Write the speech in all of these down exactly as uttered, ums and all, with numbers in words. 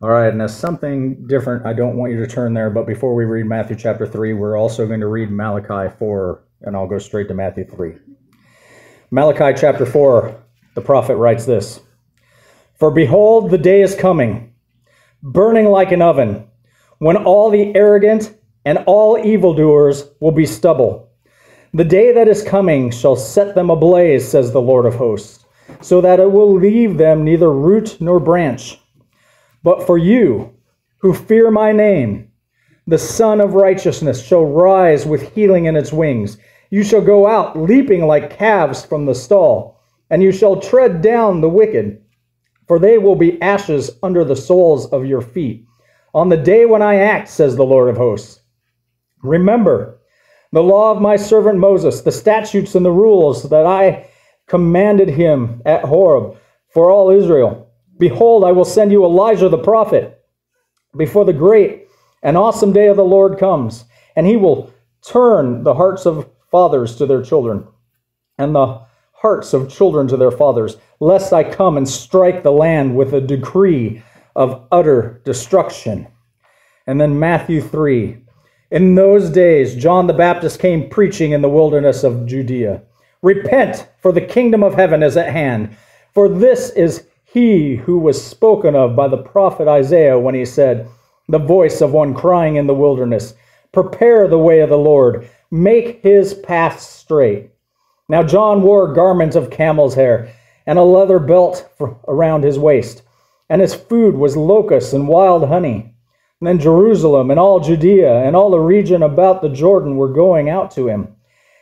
All right, now something different. I don't want you to turn there, but before we read Matthew chapter three, we're also going to read Malachi four, and I'll go straight to Matthew three. Malachi chapter four, the prophet writes this, "For behold, the day is coming, burning like an oven, when all the arrogant and all evildoers will be stubble. The day that is coming shall set them ablaze, says the Lord of hosts, so that it will leave them neither root nor branch. But for you, who fear my name, the Son of Righteousness shall rise with healing in its wings. You shall go out leaping like calves from the stall, and you shall tread down the wicked, for they will be ashes under the soles of your feet. On the day when I act, says the Lord of hosts. Remember the law of my servant Moses, the statutes and the rules that I commanded him at Horeb for all Israel. Behold, I will send you Elijah the prophet before the great and awesome day of the Lord comes, and he will turn the hearts of fathers to their children and the hearts of children to their fathers, lest I come and strike the land with a decree of utter destruction." And then Matthew three. "In those days, John the Baptist came preaching in the wilderness of Judea, 'Repent, for the kingdom of heaven is at hand. For this is he who was spoken of by the prophet Isaiah when he said, the voice of one crying in the wilderness, prepare the way of the Lord, make his path straight.' Now John wore garments of camel's hair and a leather belt around his waist, and his food was locusts and wild honey. And then Jerusalem and all Judea and all the region about the Jordan were going out to him,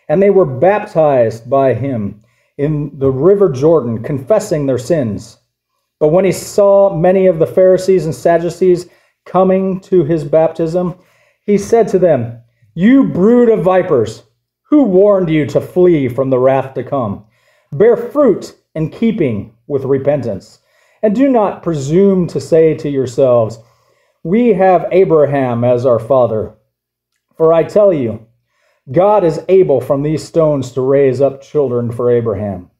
and they were baptized by him in the river Jordan, confessing their sins. But when he saw many of the Pharisees and Sadducees coming to his baptism, he said to them, 'You brood of vipers, who warned you to flee from the wrath to come? Bear fruit in keeping with repentance. And do not presume to say to yourselves, we have Abraham as our father. For I tell you, God is able from these stones to raise up children for Abraham.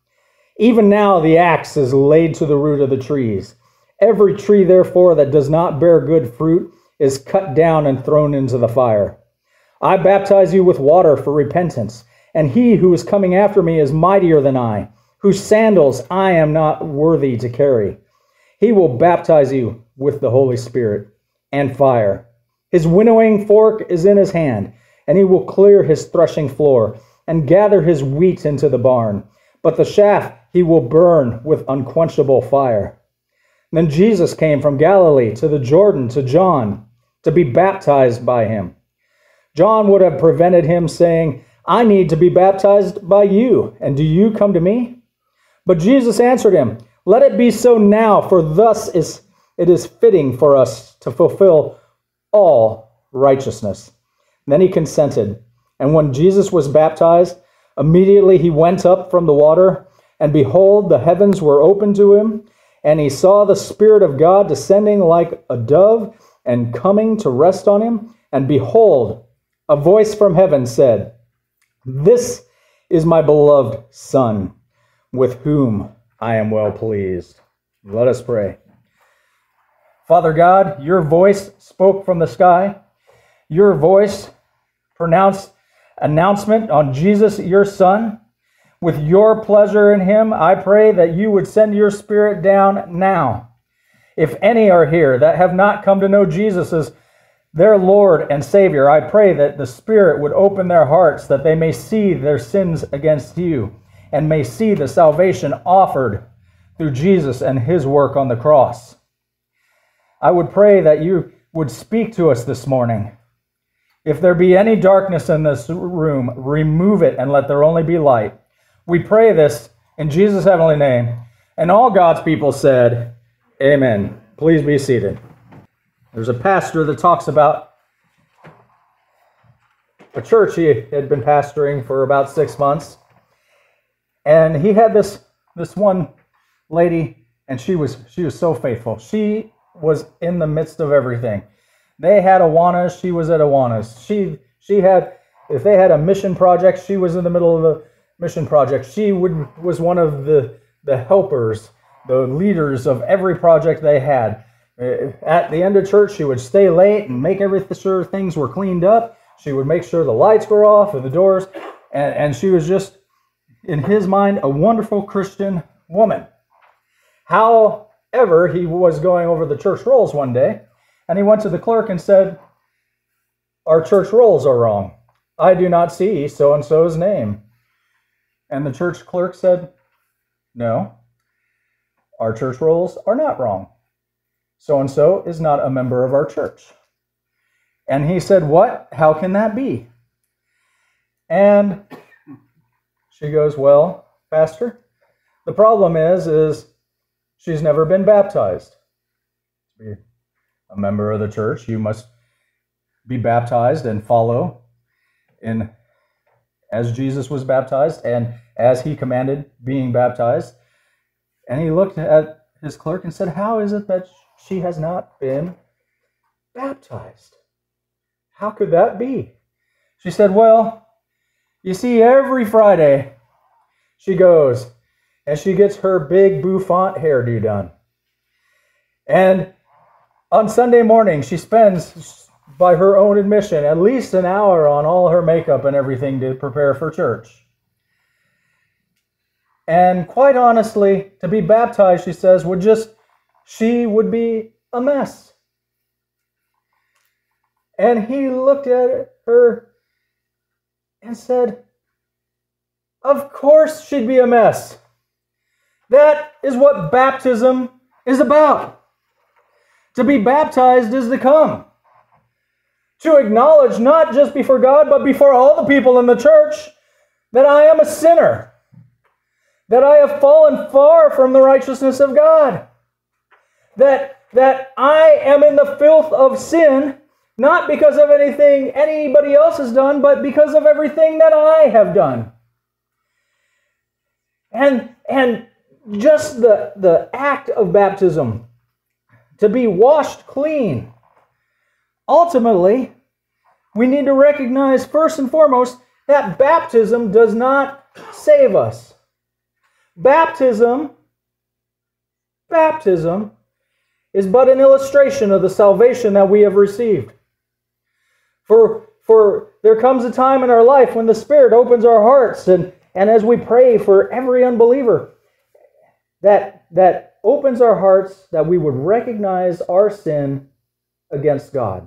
Even now the axe is laid to the root of the trees. Every tree, therefore, that does not bear good fruit is cut down and thrown into the fire. I baptize you with water for repentance, and he who is coming after me is mightier than I, whose sandals I am not worthy to carry. He will baptize you with the Holy Spirit and fire. His winnowing fork is in his hand, and he will clear his threshing floor and gather his wheat into the barn. But the chaff he will burn with unquenchable fire.' Then Jesus came from Galilee to the Jordan to John to be baptized by him. John would have prevented him, saying, 'I need to be baptized by you, and do you come to me?' But Jesus answered him, 'Let it be so now, for thus is it is fitting for us to fulfill all righteousness.' Then he consented. And when Jesus was baptized, immediately he went up from the water, and behold, the heavens were opened to him, and he saw the Spirit of God descending like a dove and coming to rest on him. And behold, a voice from heaven said, 'This is my beloved Son, with whom I am well pleased.'" Let us pray. Father God, your voice spoke from the sky. Your voice pronounced announcement on Jesus, your Son. With your pleasure in him, I pray that you would send your Spirit down now. If any are here that have not come to know Jesus as their Lord and Savior, I pray that the Spirit would open their hearts, that they may see their sins against you and may see the salvation offered through Jesus and his work on the cross. I would pray that you would speak to us this morning. If there be any darkness in this room, remove it and let there only be light. We pray this in Jesus' heavenly name. And all God's people said, amen. Please be seated. There's a pastor that talks about a church he had been pastoring for about six months. And he had this, this one lady, and she was, she was so faithful. She was in the midst of everything. They had Awanas, she was at Awanas. She she had, if they had a mission project, she was in the middle of the mission project. She would was one of the, the helpers, the leaders of every project they had. At the end of church, she would stay late and make everything sure things were cleaned up. She would make sure the lights were off and the doors. And, and she was just, in his mind, a wonderful Christian woman. However, he was going over the church rolls one day, and he went to the clerk and said, "Our church rolls are wrong. I do not see so-and-so's name." And the church clerk said, "No, our church rolls are not wrong. So-and-so is not a member of our church." And he said, "What? How can that be?" And she goes, "Well, Pastor, the problem is, is she's never been baptized. To be a member of the church, you must be baptized and follow in as Jesus was baptized and as he commanded being baptized." And he looked at his clerk and said, "How is it that she has not been baptized? How could that be?" She said, "Well, you see, every Friday she goes and she gets her big bouffant hairdo done. And on Sunday morning, she spends, by her own admission, at least an hour on all her makeup and everything to prepare for church. And quite honestly, to be baptized," she says, would just, she would be a mess." And he looked at her and said, "Of course she'd be a mess. That is what baptism is about. To be baptized is to come, to acknowledge not just before God, but before all the people in the church, that I am a sinner, that I have fallen far from the righteousness of God, that, that I am in the filth of sin, not because of anything anybody else has done, but because of everything that I have done." And, and just the, the act of baptism, to be washed clean, ultimately, we need to recognize first and foremost that baptism does not save us. Baptism, baptism is but an illustration of the salvation that we have received. For, for there comes a time in our life when the Spirit opens our hearts, and, and as we pray for every unbeliever, that, that opens our hearts that we would recognize our sin against God,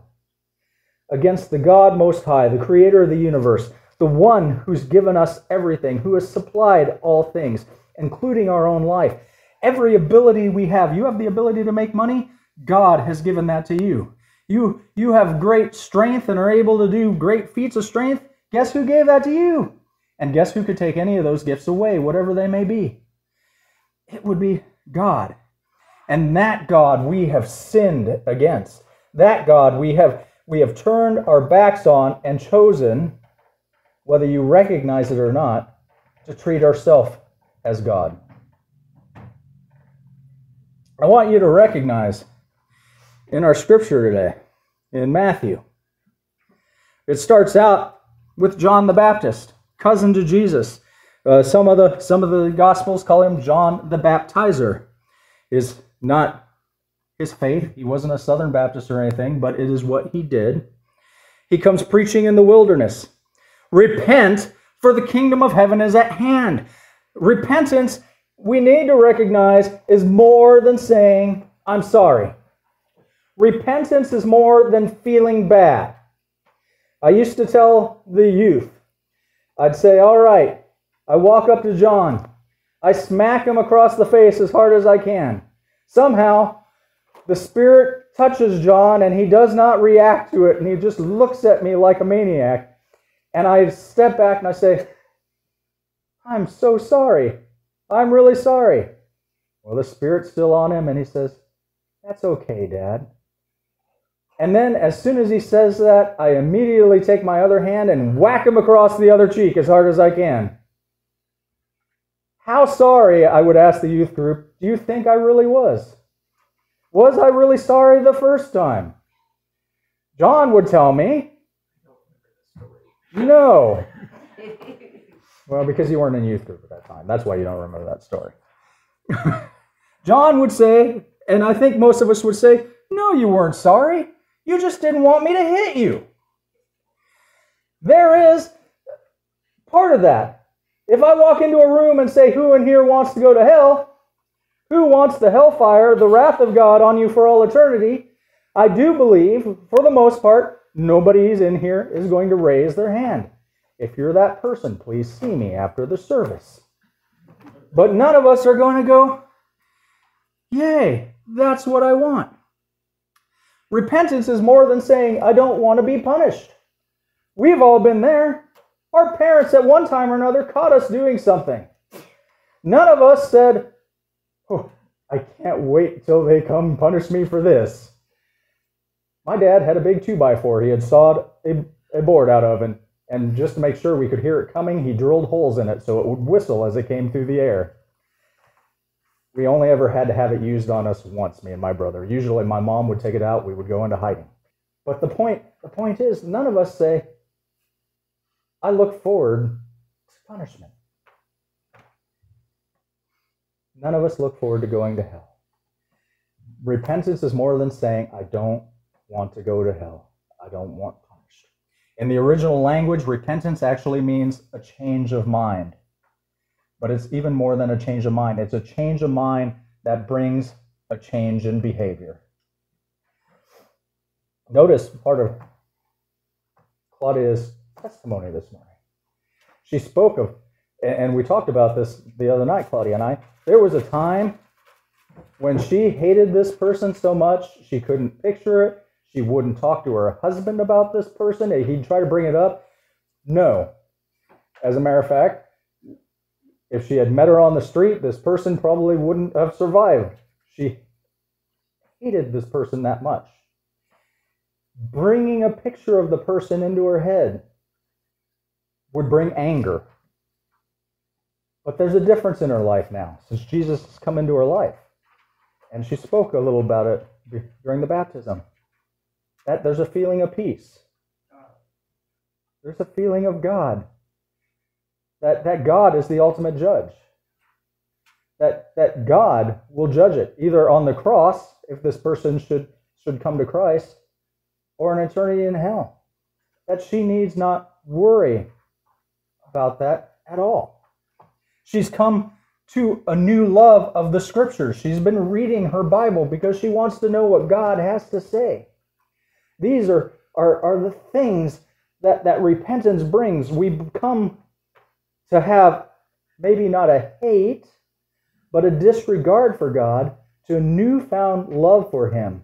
against the God Most High, the Creator of the universe, the one who's given us everything, who has supplied all things, including our own life. Every ability we have. You have the ability to make money. God has given that to you. You, you have great strength and are able to do great feats of strength. Guess who gave that to you? And guess who could take any of those gifts away, whatever they may be? It would be God. And that God we have sinned against. That God we have, we have turned our backs on and chosen, whether you recognize it or not, to treat ourselves as God. I want you to recognize in our scripture today, in Matthew, it starts out with John the Baptist, cousin to Jesus. Uh, some of the some of the Gospels call him John the Baptizer. It is not his faith. He wasn't a Southern Baptist or anything, but it is what he did. He comes preaching in the wilderness. Repent, for the kingdom of heaven is at hand. Repentance, we need to recognize, is more than saying, "I'm sorry." Repentance is more than feeling bad. I used to tell the youth, I'd say, "All right," I walk up to John, I smack him across the face as hard as I can. Somehow, the Spirit touches John, and he does not react to it, and he just looks at me like a maniac. And I step back and I say, "I'm so sorry. I'm really sorry." Well, the Spirit's still on him, and he says, "That's okay, Dad." And then as soon as he says that, I immediately take my other hand and whack him across the other cheek as hard as I can. How sorry, I would ask the youth group, do you think I really was? Was I really sorry the first time? John would tell me, no. Well, because you weren't in youth group at that time. That's why you don't remember that story. John would say, and I think most of us would say, No, you weren't sorry. You just didn't want me to hit you. There is part of that. If I walk into a room and say, who in here wants to go to hell? Who wants the hellfire, the wrath of God on you for all eternity? I do believe, for the most part, nobody's in here is going to raise their hand. If you're that person, please see me after the service. But none of us are going to go, yay, that's what I want. Repentance is more than saying, I don't want to be punished. We've all been there. Our parents at one time or another caught us doing something. None of us said, oh, I can't wait till they come punish me for this. My dad had a big two by four he had sawed a, a board out of, and, and just to make sure we could hear it coming, he drilled holes in it so it would whistle as it came through the air. We only ever had to have it used on us once, me and my brother. Usually my mom would take it out, we would go into hiding. But the point, the point is, none of us say, I look forward to punishment. None of us look forward to going to hell. Repentance is more than saying, I don't want to go to hell. I don't want punished. In the original language, repentance actually means a change of mind. But it's even more than a change of mind. It's a change of mind that brings a change in behavior. Notice part of Claudia's testimony this morning. She spoke of, and we talked about this the other night, Claudia and I, there was a time when she hated this person so much, she couldn't picture it. She wouldn't talk to her husband about this person. He'd try to bring it up. No. As a matter of fact, if she had met her on the street, this person probably wouldn't have survived. She hated this person that much. Bringing a picture of the person into her head would bring anger. But there's a difference in her life now, since Jesus has come into her life. And she spoke a little about it during the baptism. That there's a feeling of peace. There's a feeling of God. That, that God is the ultimate judge. That, that God will judge it, either on the cross, if this person should, should come to Christ, or an eternity in hell. That she needs not worry about that at all. She's come to a new love of the Scriptures. She's been reading her Bible because she wants to know what God has to say. These are, are, are the things that, that repentance brings. We come to have maybe not a hate, but a disregard for God, to a newfound love for Him.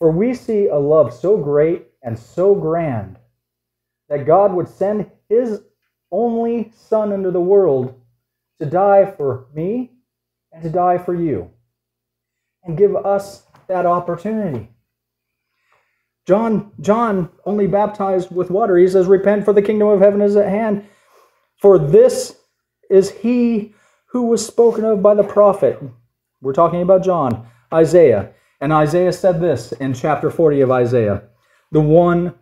For we see a love so great and so grand that God would send His only Son into the world to die for me and to die for you, and give us that opportunity. John, John only baptized with water. He says, repent, for the kingdom of heaven is at hand. For this is he who was spoken of by the prophet. We're talking about John, Isaiah. And Isaiah said this in chapter forty of Isaiah. The one,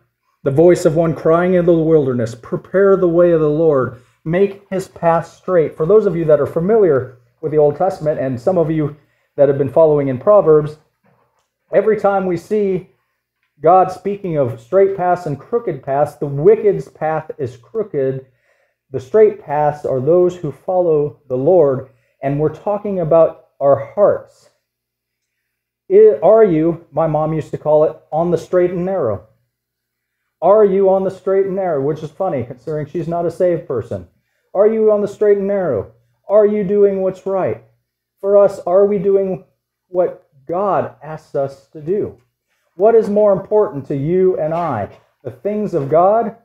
the voice of one crying in the wilderness, prepare the way of the Lord, make his path straight. For those of you that are familiar with the Old Testament, and some of you that have been following in Proverbs, every time we see God speaking of straight paths and crooked paths, the wicked's path is crooked. The straight paths are those who follow the Lord, and we're talking about our hearts. Are you, my mom used to call it, on the straight and narrow? Are you on the straight and narrow? Which is funny, considering she's not a saved person. Are you on the straight and narrow? Are you doing what's right? For us, are we doing what God asks us to do? What is more important to you and I? The things of God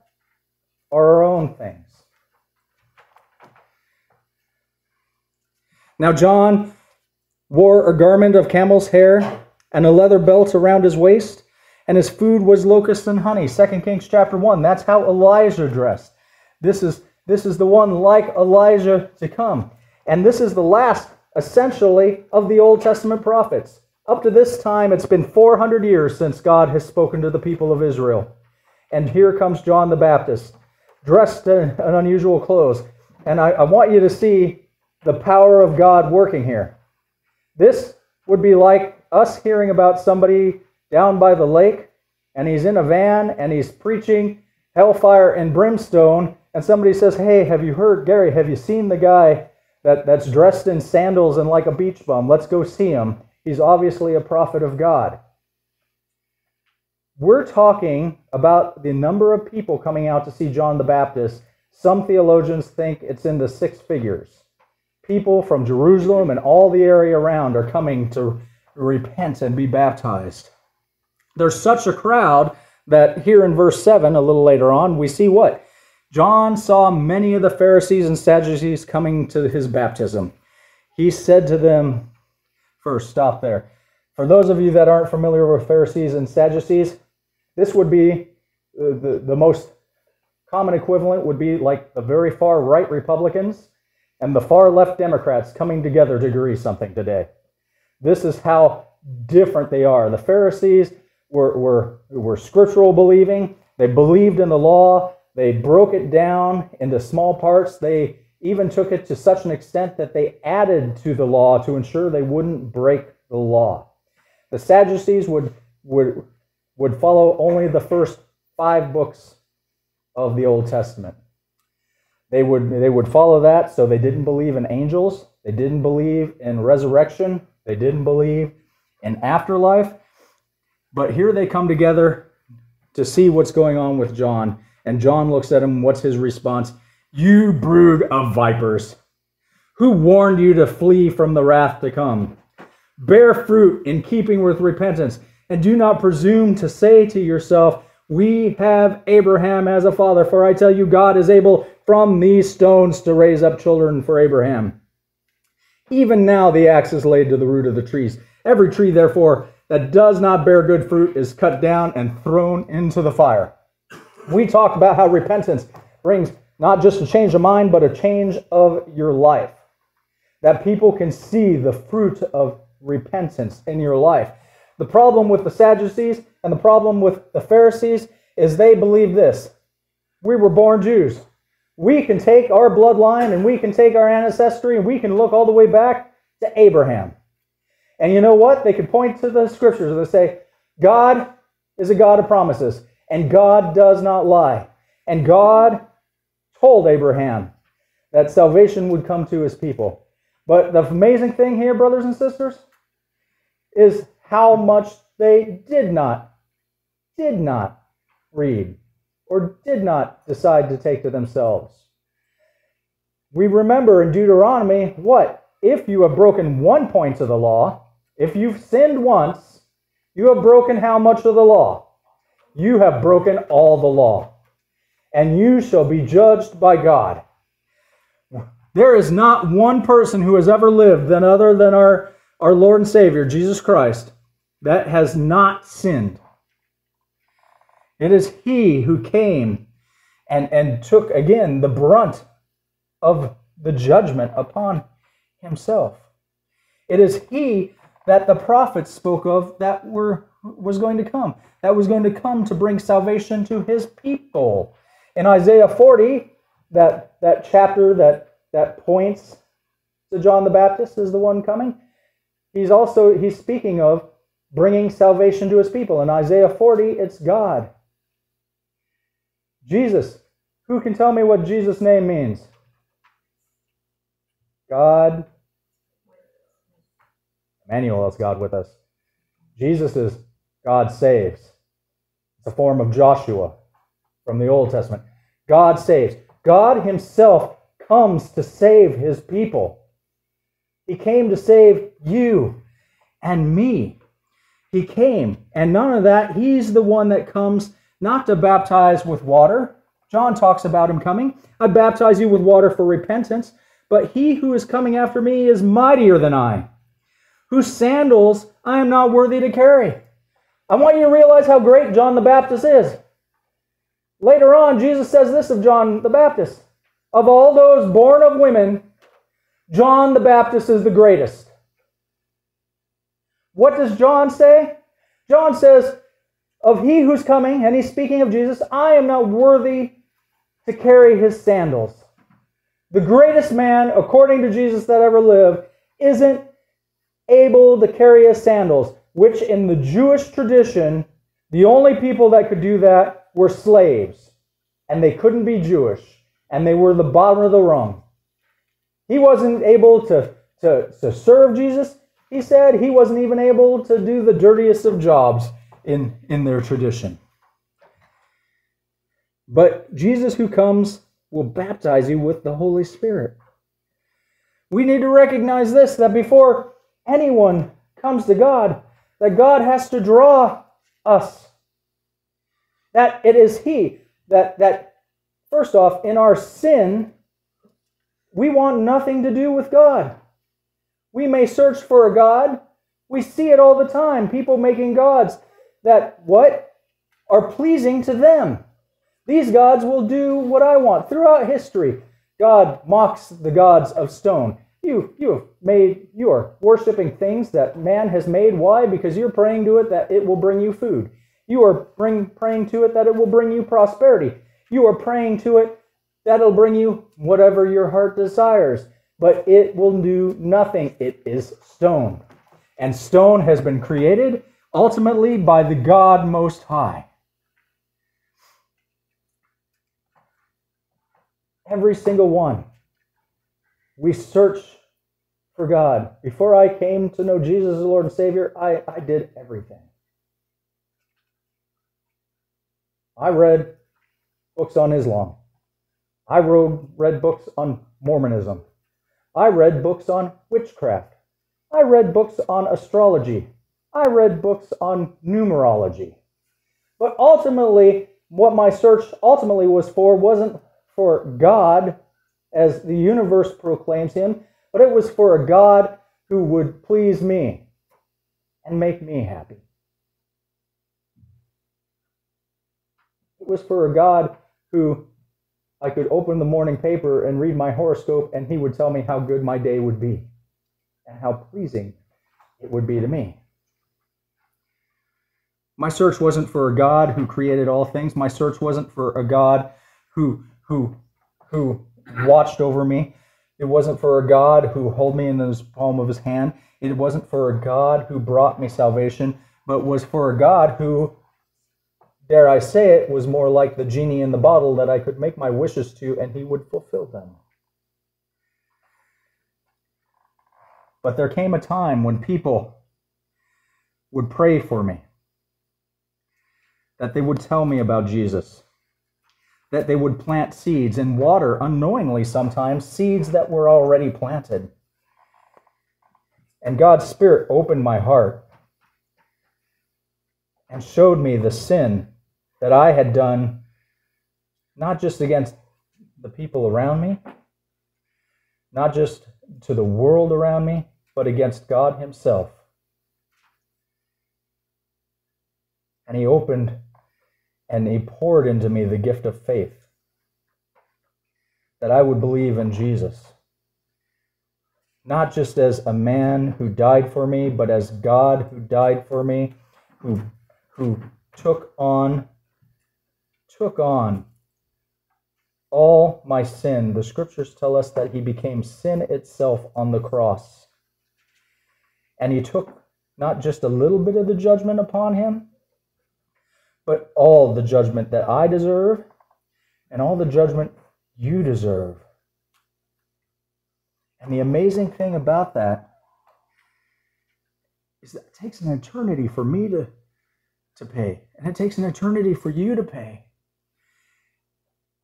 or our own things? Now John wore a garment of camel's hair and a leather belt around his waist, and his food was locusts and honey. Second Kings chapter one. That's how Elijah dressed. This is, this is the one like Elijah to come. And this is the last, essentially, of the Old Testament prophets. Up to this time, it's been four hundred years since God has spoken to the people of Israel. And here comes John the Baptist, dressed in an unusual clothes. And I, I want you to see the power of God working here. This would be like us hearing about somebody down by the lake, and he's in a van, and he's preaching hellfire and brimstone, and somebody says, hey, have you heard, Gary, have you seen the guy that, that's dressed in sandals and like a beach bum? Let's go see him. He's obviously a prophet of God. We're talking about the number of people coming out to see John the Baptist. Some theologians think it's in the six figures. People from Jerusalem and all the area around are coming to repent and be baptized. There's such a crowd that here in verse seven, a little later on, we see what? John saw many of the Pharisees and Sadducees coming to his baptism. He said to them, first, stop there. For those of you that aren't familiar with Pharisees and Sadducees, this would be the, the, the most common equivalent would be like the very far right Republicans and the far left Democrats coming together to agree something today. This is how different they are. The Pharisees were, were, were scriptural believing. They believed in the law. They broke it down into small parts. They even took it to such an extent that they added to the law to ensure they wouldn't break the law. The Sadducees would, would, would follow only the first five books of the Old Testament. They would, they would follow that, so they didn't believe in angels. They didn't believe in resurrection. They didn't believe in afterlife. But here they come together to see what's going on with John. And John looks at him. What's his response? You brood of vipers, who warned you to flee from the wrath to come? Bear fruit in keeping with repentance, and do not presume to say to yourself, we have Abraham as a father, for I tell you God is able from these stones to raise up children for Abraham. Even now the axe is laid to the root of the trees. Every tree, therefore, that does not bear good fruit is cut down and thrown into the fire. We talked about how repentance brings not just a change of mind, but a change of your life. That people can see the fruit of repentance in your life. The problem with the Sadducees and the problem with the Pharisees is they believe this. We were born Jews. We can take our bloodline and we can take our ancestry and we can look all the way back to Abraham. And you know what? They could point to the scriptures and they say, God is a God of promises and God does not lie. And God told Abraham that salvation would come to his people. But the amazing thing here, brothers and sisters, is how much they did not, did not read or did not decide to take to themselves. We remember in Deuteronomy, what? If you have broken one point of the law, if you've sinned once, you have broken how much of the law? You have broken all the law, and you shall be judged by God. There is not one person who has ever lived than other than our, our Lord and Savior, Jesus Christ, that has not sinned. It is He who came and, and took, again, the brunt of the judgment upon Himself. It is He that the prophets spoke of that were, was going to come, that was going to come to bring salvation to His people. In Isaiah forty, that, that chapter that that points to John the Baptist as the one coming. He's also, he's speaking of bringing salvation to his people. In Isaiah forty, it's God. Jesus. Who can tell me what Jesus' name means? God. Emmanuel is God with us. Jesus is God saves. It's a form of Joshua from the Old Testament. God saves. God himself comes to save his people. He came to save you and me. He came, and none of that, he's the one that comes not to baptize with water. John talks about him coming. I baptize you with water for repentance, but he who is coming after me is mightier than I, whose sandals I am not worthy to carry. I want you to realize how great John the Baptist is. Later on, Jesus says this of John the Baptist. Of all those born of women, John the Baptist is the greatest. What does John say? John says, of he who's coming, and he's speaking of Jesus, I am not worthy to carry his sandals. The greatest man, according to Jesus, that ever lived, isn't able to carry his sandals. which in the Jewish tradition, the only people that could do that were slaves, and they couldn't be Jewish, and they were the bottom of the rung. He wasn't able to, to, to serve Jesus. He said he wasn't even able to do the dirtiest of jobs in, in their tradition. But Jesus who comes will baptize you with the Holy Spirit. We need to recognize this, that before anyone comes to God, that God has to draw us. That it is He that, that first off, in our sin, we want nothing to do with God. We may search for a God. We see it all the time, people making gods that, what? Are pleasing to them. These gods will do what I want. Throughout history, God mocks the gods of stone. You, you have made, you are worshiping things that man has made. Why? Because you're praying to it that it will bring you food. You are bring, praying to it that it will bring you prosperity. You are praying to it that it'll bring you whatever your heart desires. But it will do nothing. It is stone. And stone has been created ultimately by the God Most High. Every single one. We search for God. Before I came to know Jesus as Lord and Savior, I, I did everything. I read books on Islam. I wrote, read books on Mormonism. I read books on witchcraft. I read books on astrology. I read books on numerology. But ultimately, what my search ultimately was for wasn't for God, as the universe proclaims Him, but it was for a God who would please me and make me happy. It was for a God who I could open the morning paper and read my horoscope, and He would tell me how good my day would be and how pleasing it would be to me. My search wasn't for a God who created all things. My search wasn't for a God who who, who watched over me. It wasn't for a God who held me in the palm of His hand. It wasn't for a God who brought me salvation, but was for a God who, dare I say it, was more like the genie in the bottle that I could make my wishes to and He would fulfill them. But there came a time when people would pray for me, that they would tell me about Jesus, that they would plant seeds and water, unknowingly sometimes, seeds that were already planted. And God's Spirit opened my heart and showed me the sin that I had done, not just against the people around me, not just to the world around me, but against God Himself. And He opened and He poured into me the gift of faith, that I would believe in Jesus, not just as a man who died for me, but as God who died for me, who, who took on, took on all my sin. The Scriptures tell us that He became sin itself on the cross. And He took not just a little bit of the judgment upon Him, but all the judgment that I deserve and all the judgment you deserve. And the amazing thing about that is that it takes an eternity for me to, to pay, and it takes an eternity for you to pay.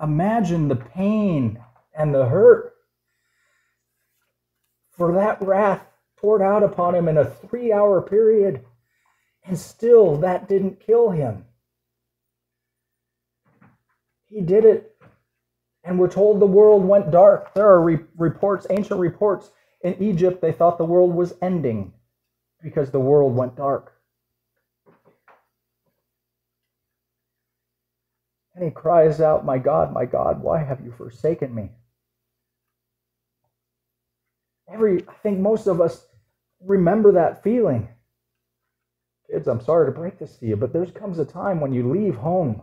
Imagine the pain and the hurt for that wrath poured out upon Him in a three-hour period, and still that didn't kill Him. He did it, and we're told the world went dark. There are re reports, ancient reports, in Egypt they thought the world was ending because the world went dark. And he cries out, "My God, my God, why have you forsaken me?" Every, I think most of us remember that feeling. Kids, I'm sorry to break this to you, but there comes a time when you leave home.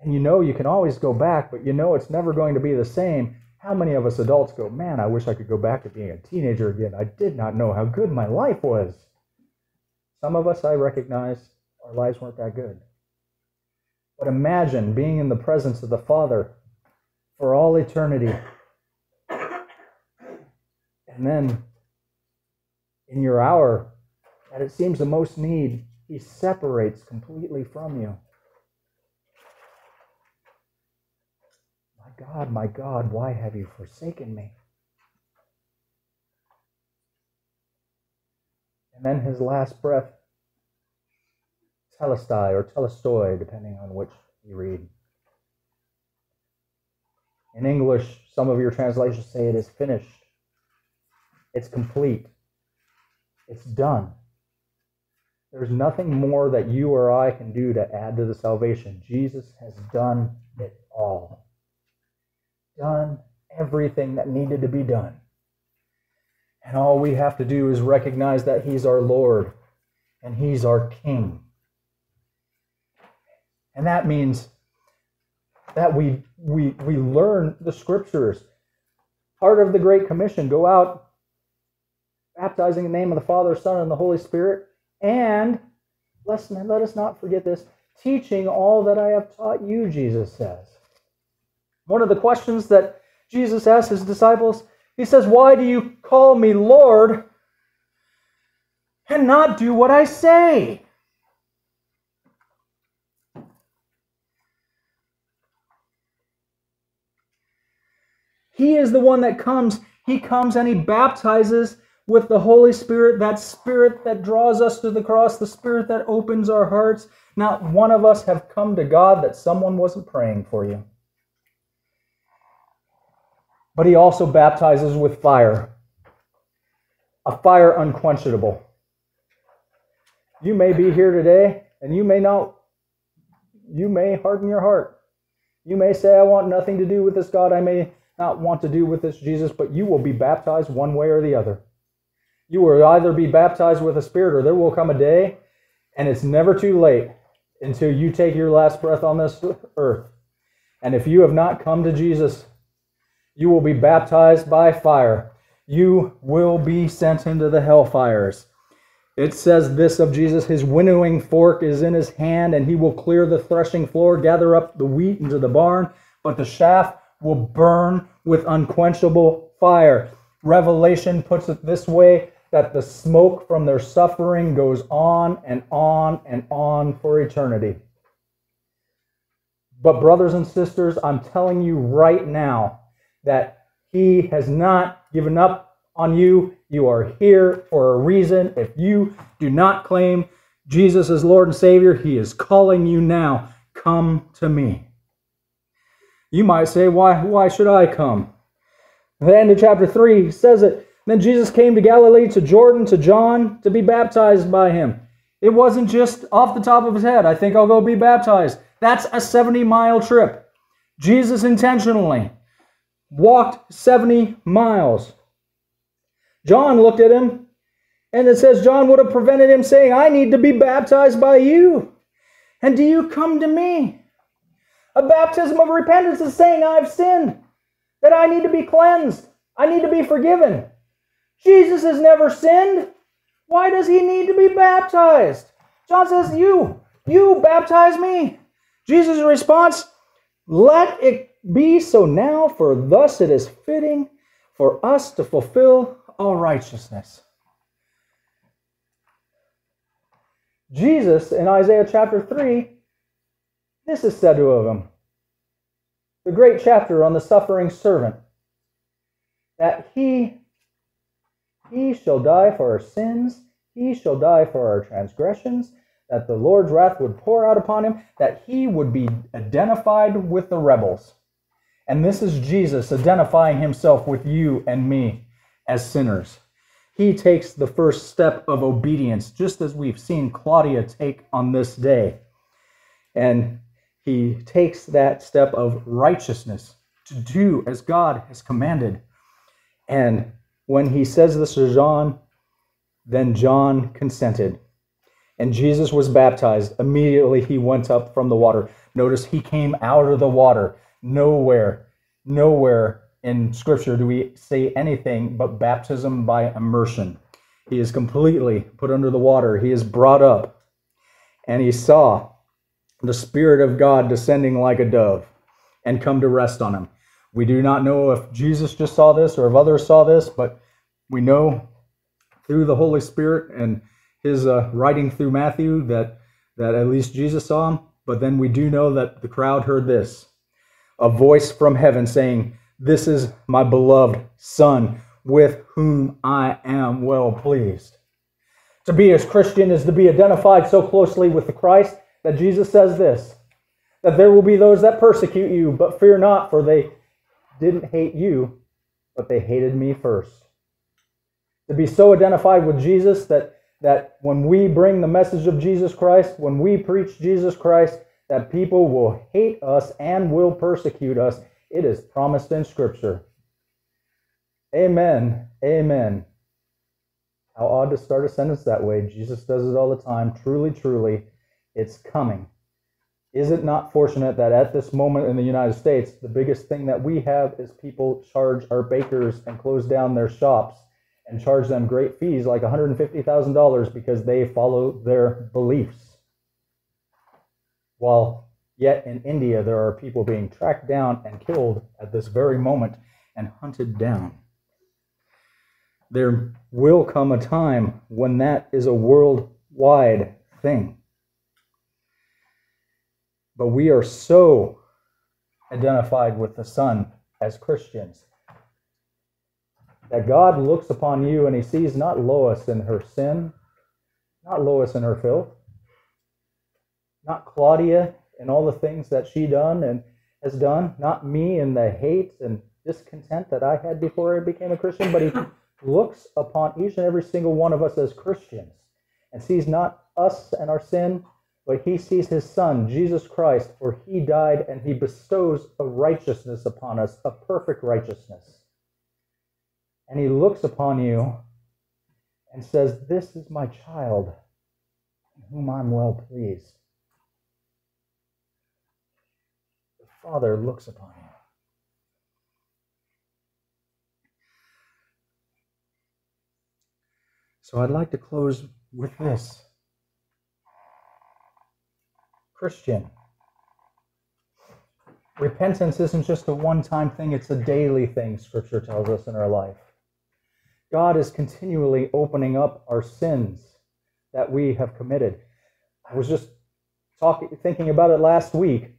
And you know you can always go back, but you know it's never going to be the same. How many of us adults go, man, I wish I could go back to being a teenager again. I did not know how good my life was. Some of us, I recognize, our lives weren't that good. But imagine being in the presence of the Father for all eternity. And then, in your hour, that it seems the most need, He separates completely from you. My God, my God, why have you forsaken me? And then his last breath, telestai or telestoi, depending on which you read. In English, some of your translations say it is finished. It's complete. It's done. There's nothing more that you or I can do to add to the salvation. Jesus has done it all. Done everything that needed to be done. And all we have to do is recognize that He's our Lord and He's our King. And that means that we, we, we learn the Scriptures. Part of the Great Commission, go out baptizing in the name of the Father, Son, and the Holy Spirit, and let us not forget this, teaching all that I have taught you, Jesus says. One of the questions that Jesus asked His disciples, He says, why do you call me Lord and not do what I say? He is the one that comes. He comes and He baptizes with the Holy Spirit, that Spirit that draws us to the cross, the Spirit that opens our hearts. Not one of us have come to God that someone wasn't praying for you. But He also baptizes with fire, a fire unquenchable. You may be here today, and you may not, you may harden your heart. You may say, I want nothing to do with this God, I may not want to do with this Jesus, but you will be baptized one way or the other. You will either be baptized with the Spirit, or there will come a day, and it's never too late until you take your last breath on this earth. And if you have not come to Jesus, you will be baptized by fire. You will be sent into the hellfires. It says this of Jesus, His winnowing fork is in His hand, and He will clear the threshing floor, gather up the wheat into the barn, but the chaff will burn with unquenchable fire. Revelation puts it this way, that the smoke from their suffering goes on and on and on for eternity. But brothers and sisters, I'm telling you right now, that He has not given up on you. You are here for a reason. If you do not claim Jesus as Lord and Savior, He is calling you now. Come to me. You might say, why, why should I come? The end of chapter three says it. Then Jesus came to Galilee, to Jordan, to John, to be baptized by him. It wasn't just off the top of his head, I think I'll go be baptized. That's a seventy-mile trip. Jesus intentionally walked seventy miles. John looked at him, and it says John would have prevented him, saying, I need to be baptized by you, and do you come to me? A baptism of repentance is saying, I've sinned, that I need to be cleansed, I need to be forgiven. Jesus has never sinned. Why does He need to be baptized? John says, you, you baptize me. Jesus' response, let it be so now, for thus it is fitting for us to fulfill all righteousness. Jesus, in Isaiah chapter three, this is said to Him, the great chapter on the suffering servant, that he, he shall die for our sins, He shall die for our transgressions, that the Lord's wrath would pour out upon Him, that He would be identified with the rebels. And this is Jesus identifying Himself with you and me as sinners. He takes the first step of obedience, just as we've seen Claudia take on this day. And He takes that step of righteousness to do as God has commanded. And when He says this to John, then John consented. And Jesus was baptized. Immediately He went up from the water. Notice He came out of the water. Nowhere, nowhere in Scripture do we say anything but baptism by immersion. He is completely put under the water. He is brought up. And he saw the Spirit of God descending like a dove and come to rest on him. We do not know if Jesus just saw this or if others saw this, but we know through the Holy Spirit and his uh, writing through Matthew that, that at least Jesus saw him. But then we do know that the crowd heard this, a voice from heaven saying, "This is my beloved Son, with whom I am well pleased." To be a Christian is to be identified so closely with the Christ that Jesus says this, that there will be those that persecute you, but fear not, for they didn't hate you, but they hated me first. To be so identified with Jesus that, that when we bring the message of Jesus Christ, when we preach Jesus Christ, that people will hate us and will persecute us. It is promised in Scripture. Amen. Amen. How odd to start a sentence that way. Jesus does it all the time. Truly, truly, it's coming. Is it not fortunate that at this moment in the United States, the biggest thing that we have is people charge our bakers and close down their shops and charge them great fees like one hundred fifty thousand dollars because they follow their beliefs. While yet in India, there are people being tracked down and killed at this very moment and hunted down. There will come a time when that is a worldwide thing. But we are so identified with the Son as Christians that God looks upon you and he sees not Lois in her sin, not Lois in her filth, not Claudia and all the things that she done and has done, not me and the hate and discontent that I had before I became a Christian, but he looks upon each and every single one of us as Christians and sees not us and our sin, but he sees his Son, Jesus Christ, for he died and he bestows a righteousness upon us, a perfect righteousness. And he looks upon you and says, "This is my child, in whom I'm well pleased." The Father looks upon you. So I'd like to close with this. Christian, repentance isn't just a one-time thing, it's a daily thing, Scripture tells us in our life. God is continually opening up our sins that we have committed. I was just talking, thinking about it last week.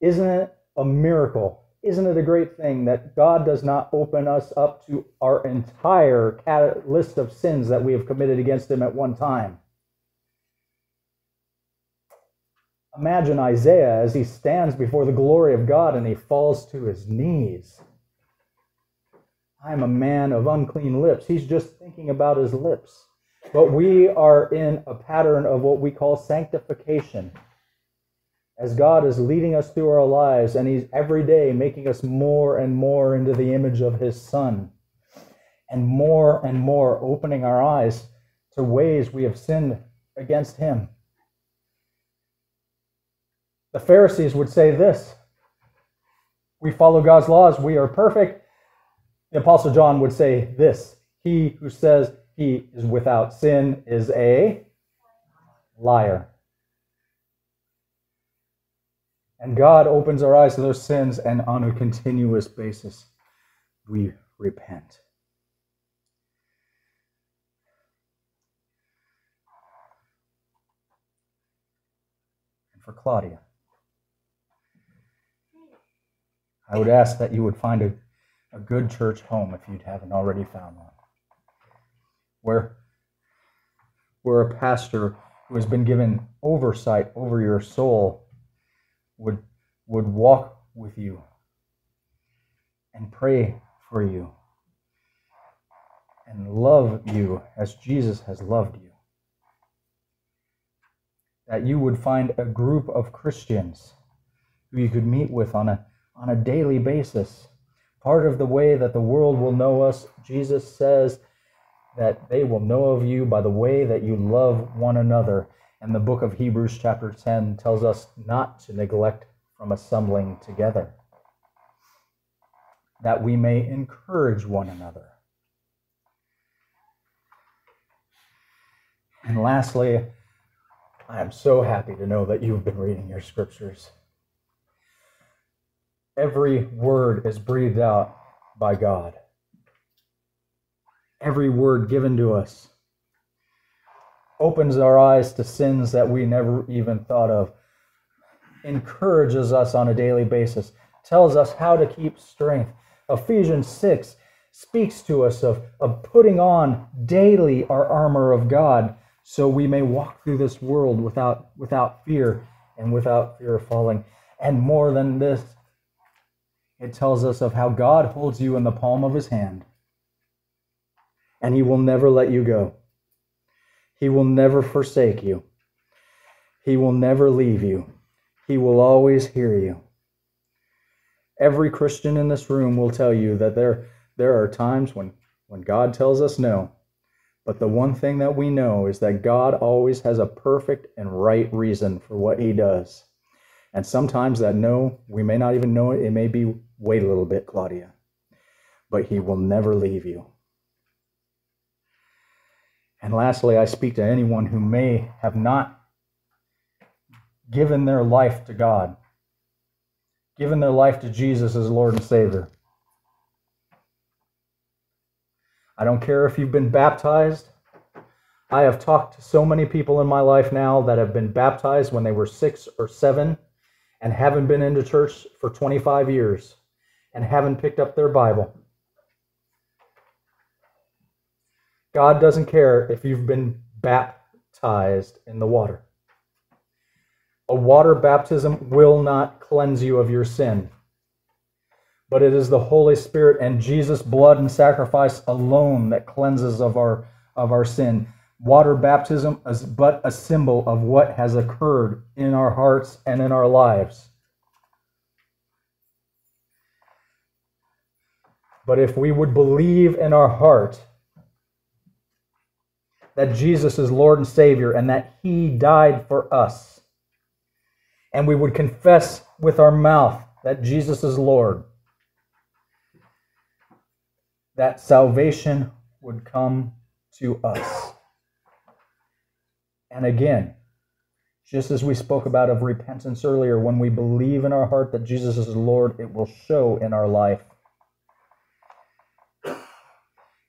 Isn't it a miracle? Isn't it a great thing that God does not open us up to our entire list of sins that we have committed against him at one time? Imagine Isaiah as he stands before the glory of God and he falls to his knees. "I'm a man of unclean lips." He's just thinking about his lips. But we are in a pattern of what we call sanctification. As God is leading us through our lives, and he's every day making us more and more into the image of his Son, and more and more opening our eyes to ways we have sinned against him. The Pharisees would say this, "We follow God's laws, we are perfect." The Apostle John would say this, "He who says he is without sin is a liar." And God opens our eyes to those sins, and on a continuous basis, we repent. And for Claudia, I would ask that you would find a A good church home, if you haven't already found one, where, where a pastor who has been given oversight over your soul would, would walk with you and pray for you and love you as Jesus has loved you. That you would find a group of Christians who you could meet with on a, on a daily basis. Part of the way that the world will know us, Jesus says that they will know of you by the way that you love one another. And the book of Hebrews chapter ten tells us not to neglect from assembling together, that we may encourage one another. And lastly, I am so happy to know that you've been reading your scriptures. Every word is breathed out by God. Every word given to us opens our eyes to sins that we never even thought of, encourages us on a daily basis, tells us how to keep strength. Ephesians six speaks to us of, of putting on daily our armor of God so we may walk through this world without, without fear and without fear of falling. And more than this, it tells us of how God holds you in the palm of his hand and he will never let you go. He will never forsake you. He will never leave you. He will always hear you. Every Christian in this room will tell you that there, there are times when, when God tells us no, but the one thing that we know is that God always has a perfect and right reason for what he does. And sometimes that no, we may not even know it. It may be, wait a little bit, Claudia, but he will never leave you. And lastly, I speak to anyone who may have not given their life to God, given their life to Jesus as Lord and Savior. I don't care if you've been baptized. I have talked to so many people in my life now that have been baptized when they were six or seven and haven't been into church for twenty-five years and haven't picked up their Bible. God doesn't care if you've been baptized in the water. A water baptism will not cleanse you of your sin, but it is the Holy Spirit and Jesus' blood and sacrifice alone that cleanses of our, of our sin. Water baptism is but a symbol of what has occurred in our hearts and in our lives. But if we would believe in our heart that Jesus is Lord and Savior and that he died for us, and we would confess with our mouth that Jesus is Lord, that salvation would come to us. And again, just as we spoke about of repentance earlier, when we believe in our heart that Jesus is Lord, it will show in our life.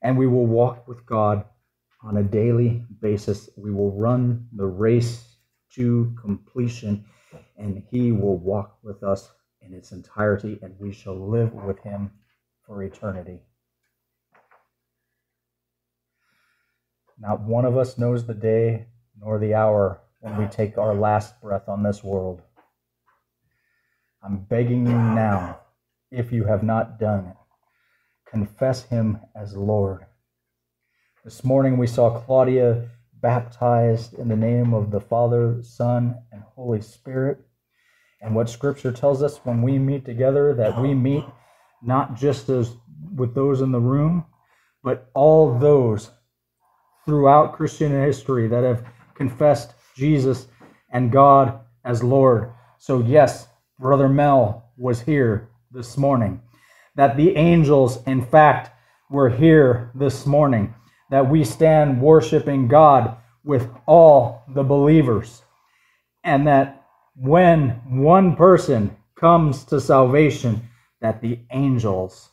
And we will walk with God on a daily basis. We will run the race to completion, and he will walk with us in its entirety, and we shall live with him for eternity. Not one of us knows the day nor the hour when we take our last breath on this world. I'm begging you now, if you have not done it, confess him as Lord. This morning we saw Claudia baptized in the name of the Father, Son, and Holy Spirit. And what Scripture tells us when we meet together, that we meet not just as with those in the room, but all those throughout Christian history that have confessed Jesus and God as Lord. So yes, Brother Mel was here this morning. That the angels, in fact, were here this morning. That we stand worshiping God with all the believers. And that when one person comes to salvation, that the angels,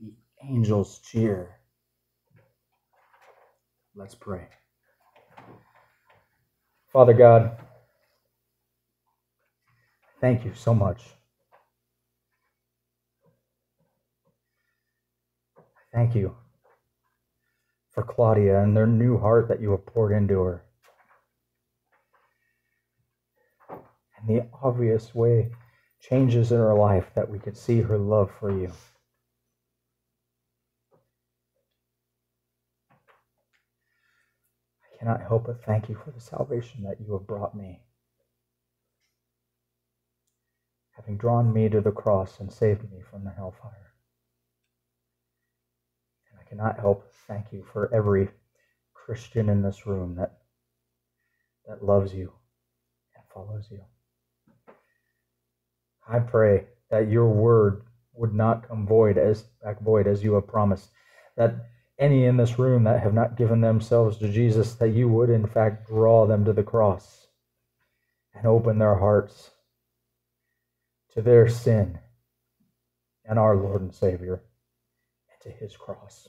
the angels cheer. Let's pray. Father God, thank you so much. Thank you for Claudia and their new heart that you have poured into her. And the obvious way changes in her life that we could see her love for you. I cannot help but thank you for the salvation that you have brought me. Having drawn me to the cross and saved me from the hellfire. I cannot help thank you for every Christian in this room that, that loves you and follows you. I pray that your word would not come void as back void as you have promised, that any in this room that have not given themselves to Jesus, that you would in fact draw them to the cross and open their hearts to their sin and our Lord and Savior and to his cross.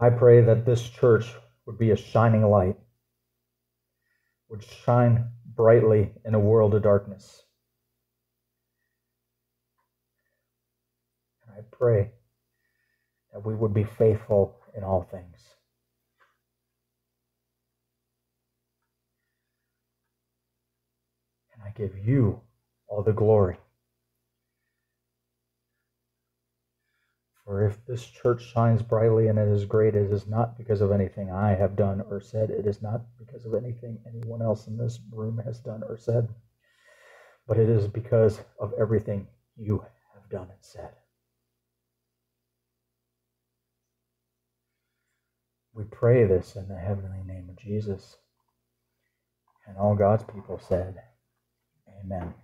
I pray that this church would be a shining light, would shine brightly in a world of darkness. And I pray that we would be faithful in all things. And I give you all the glory. For if this church shines brightly and it is great, it is not because of anything I have done or said. It is not because of anything anyone else in this room has done or said. But it is because of everything you have done and said. We pray this in the heavenly name of Jesus. And all God's people said, Amen.